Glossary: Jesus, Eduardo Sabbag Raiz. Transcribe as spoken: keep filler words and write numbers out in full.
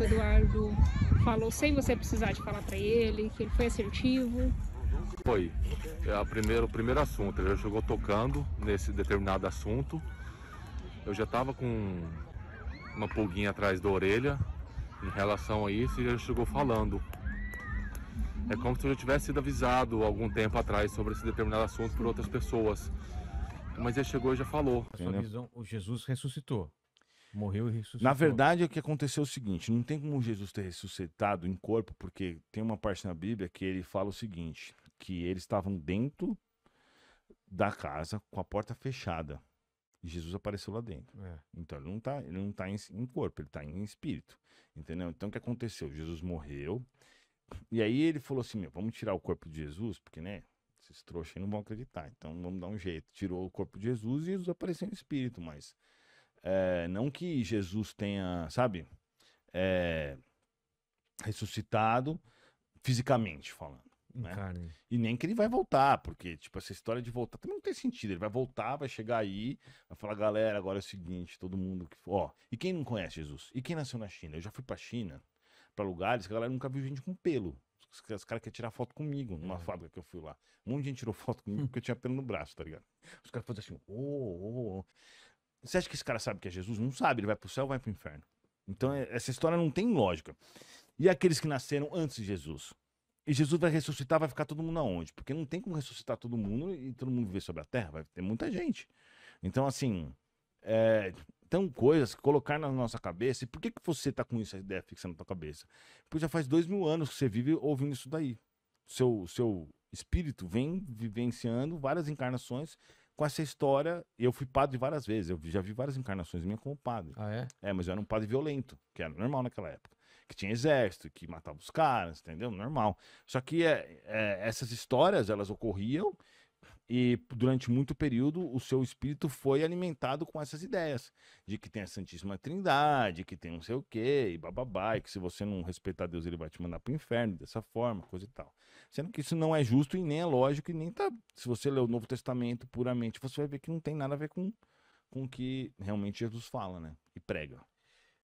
que o Eduardo falou sem você precisar de falar para ele, que ele foi assertivo? Foi. É a primeira, o primeiro assunto, ele já chegou tocando nesse determinado assunto. Eu já estava com uma pulguinha atrás da orelha em relação a isso e ele chegou falando. É como se eu já tivesse sido avisado algum tempo atrás sobre esse determinado assunto por outras pessoas. Mas ele chegou e já falou. A sua visão, o Jesus ressuscitou. Morreu e ressuscitou. Na verdade, o que aconteceu é o seguinte, não tem como Jesus ter ressuscitado em corpo, porque tem uma parte na Bíblia que ele fala o seguinte, que eles estavam dentro da casa com a porta fechada. E Jesus apareceu lá dentro. É. Então ele não está ele não tá em, em corpo, ele está em espírito. Entendeu? Então o que aconteceu? Jesus morreu. E aí ele falou assim, meu, vamos tirar o corpo de Jesus, porque, né, esses trouxas aí não vão acreditar, então vamos dar um jeito. Tirou o corpo de Jesus e Jesus apareceu em espírito, mas é, não que Jesus tenha, sabe, é, ressuscitado fisicamente falando, né? Carne. E nem que ele vai voltar, porque, tipo, essa história de voltar também não tem sentido, ele vai voltar, vai chegar aí, vai falar, galera, agora é o seguinte, todo mundo que, ó, e quem não conhece Jesus? E quem nasceu na China? Eu já fui pra China, para lugares que a galera nunca viu gente com pelo. Os caras querem tirar foto comigo numa é. fábrica que eu fui lá. Um monte de gente tirou foto comigo porque eu tinha pelo no braço, tá ligado? Os caras fazem assim, ô, ô, ô. Você acha que esse cara sabe que é Jesus? Não sabe, ele vai pro céu ou vai pro inferno. Então essa história não tem lógica. E aqueles que nasceram antes de Jesus? E Jesus vai ressuscitar, vai ficar todo mundo aonde? Porque não tem como ressuscitar todo mundo e todo mundo viver sobre a terra, vai ter muita gente. Então assim, é... Então, coisas que colocar na nossa cabeça. E por que, que você tá com essa ideia fixa na tua cabeça? Porque já faz dois mil anos que você vive ouvindo isso daí. Seu, seu espírito vem vivenciando várias encarnações com essa história. Eu fui padre várias vezes. Eu já vi várias encarnações minha como padre. Ah, é? É, mas eu era um padre violento, que era normal naquela época. Que tinha exército, que matava os caras, entendeu? Normal. Só que é, é, essas histórias, elas ocorriam... E durante muito período o seu espírito foi alimentado com essas ideias de que tem a Santíssima Trindade, que tem não sei o que, e bababá, e que se você não respeitar Deus ele vai te mandar pro inferno dessa forma, coisa e tal. Sendo que isso não é justo e nem é lógico e nem tá... Se você ler o Novo Testamento puramente, você vai ver que não tem nada a ver com, com o que realmente Jesus fala, né? E prega.